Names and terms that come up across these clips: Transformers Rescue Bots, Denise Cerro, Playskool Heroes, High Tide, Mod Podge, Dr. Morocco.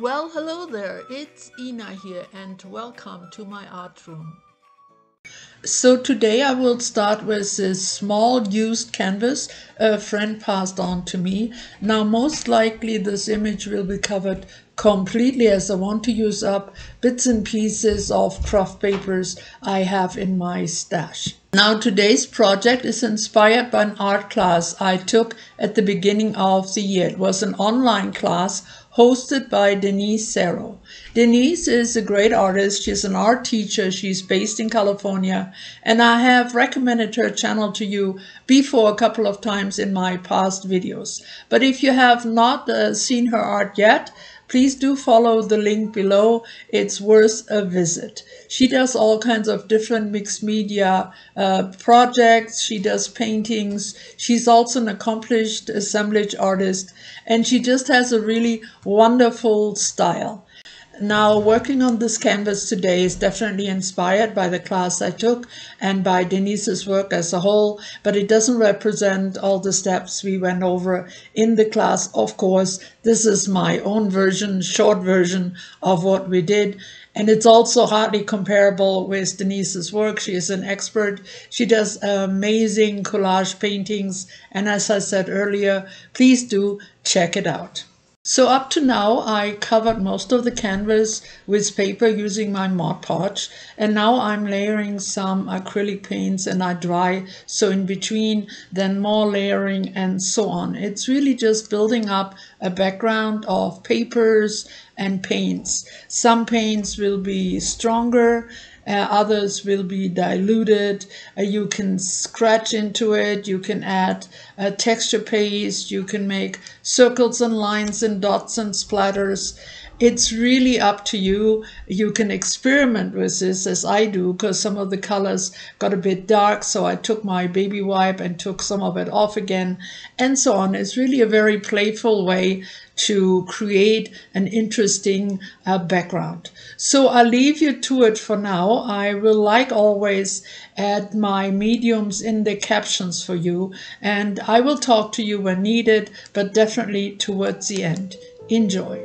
Well, hello there, it's Ina here and welcome to my art room. So today I will start with this small used canvas a friend passed on to me. Now most likely this image will be covered completely as I want to use up bits and pieces of craft papers I have in my stash. Now today's project is inspired by an art class I took at the beginning of the year. It was an online class hosted by Denise Cerro. Denise is a great artist. She's an art teacher. She's based in California, and I have recommended her channel to you before a couple of times in my past videos. But if you have not seen her art yet, please do follow the link below. It's worth a visit. She does all kinds of different mixed media projects. She does paintings. She's also an accomplished assemblage artist, and she just has a really wonderful style. Now, working on this canvas today is definitely inspired by the class I took and by Denise's work as a whole, but it doesn't represent all the steps we went over in the class. Of course, this is my own version, short version of what we did. And it's also hardly comparable with Denise's work. She is an expert. She does amazing collage paintings. And as I said earlier, please do check it out. So up to now, I covered most of the canvas with paper using my Mod Podge, and now I'm layering some acrylic paints and I dry, so in between, then more layering and so on. It's really just building up a background of papers and paints. Some paints will be stronger, others will be diluted. You can scratch into it, you can add a texture paste, you can make circles and lines and dots and splatters. It's really up to you. You can experiment with this as I do, because some of the colors got a bit dark, so I took my baby wipe and took some of it off again and so on. It's really a very playful way to create an interesting background. So I'll leave you to it for now. I will, like always, add my mediums in the captions for you, and I will talk to you when needed, but definitely towards the end. Enjoy.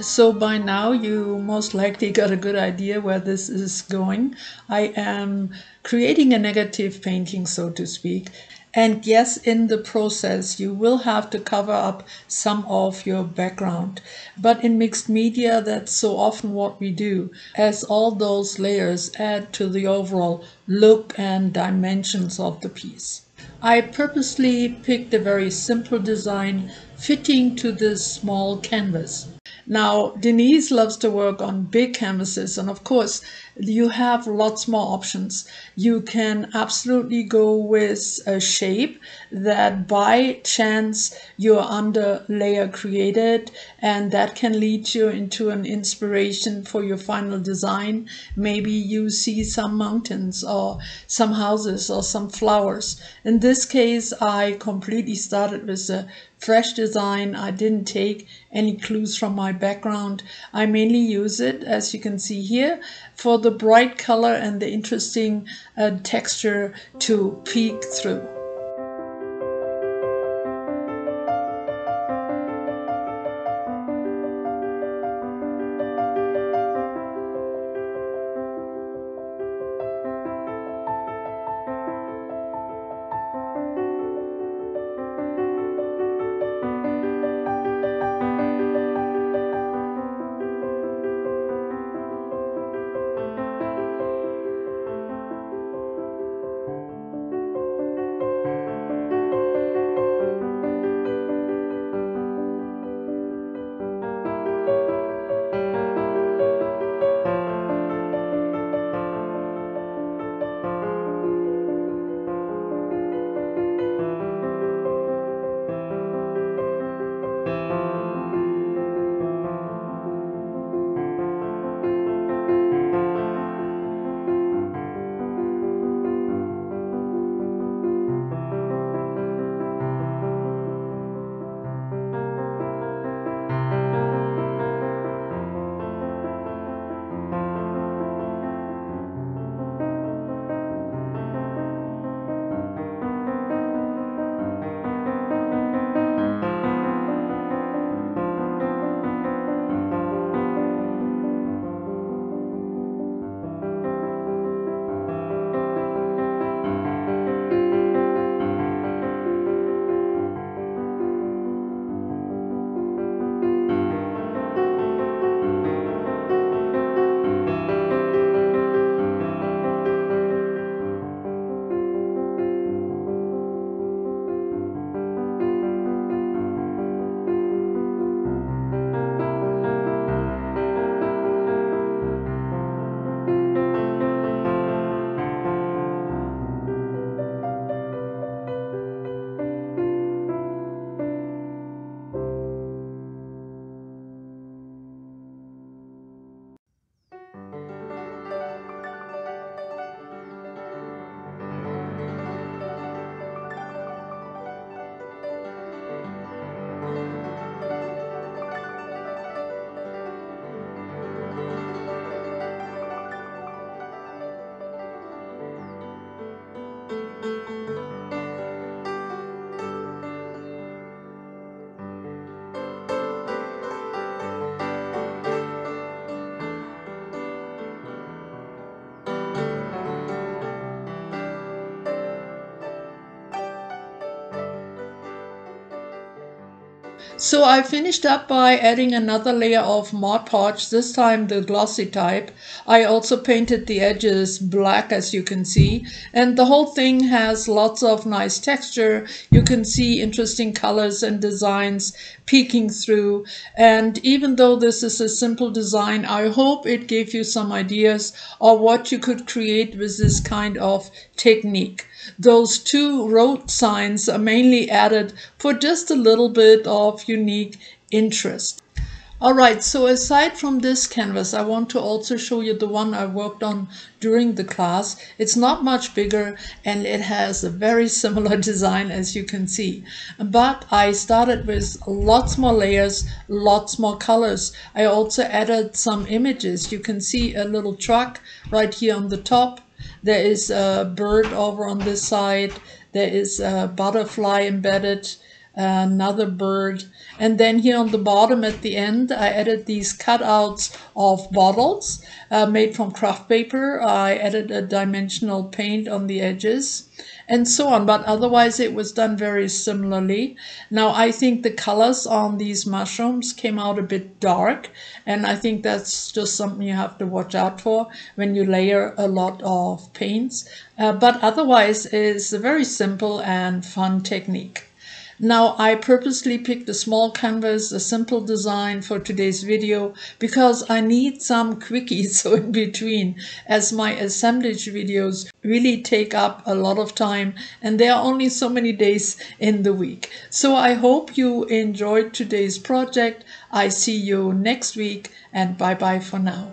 So by now you most likely got a good idea where this is going. I am creating a negative painting, so to speak. And yes, in the process, you will have to cover up some of your background. But in mixed media, that's so often what we do, as all those layers add to the overall look and dimensions of the piece. I purposely picked a very simple design fitting to this small canvas. Now, Denise loves to work on big canvases, and of course, you have lots more options. You can absolutely go with a shape that by chance your under layer created, and that can lead you into an inspiration for your final design. Maybe you see some mountains or some houses or some flowers. In this case, I completely started with a fresh design. I didn't take any clues from my background. I mainly use it, as you can see here, for the bright color and the interesting texture to peek through. So I finished up by adding another layer of Mod Podge, this time the glossy type. I also painted the edges black, as you can see, and the whole thing has lots of nice texture. You can see interesting colors and designs peeking through, and even though this is a simple design, I hope it gave you some ideas of what you could create with this kind of technique. Those two road signs are mainly added for just a little bit of unique interest. All right, so aside from this canvas, I want to also show you the one I worked on during the class. It's not much bigger and it has a very similar design, as you can see. But I started with lots more layers, lots more colors. I also added some images. You can see a little truck right here on the top. There is a bird over on this side. There is a butterfly embedded another bird. And then here on the bottom at the end, I added these cutouts of bottles made from craft paper. I added a dimensional paint on the edges and so on, but otherwise it was done very similarly. Now I think the colors on these mushrooms came out a bit dark, and I think that's just something you have to watch out for when you layer a lot of paints. But otherwise it's a very simple and fun technique. Now I purposely picked a small canvas, a simple design for today's video, because I need some quickies in between, as my assemblage videos really take up a lot of time and there are only so many days in the week. So I hope you enjoyed today's project. I see you next week, and bye bye for now.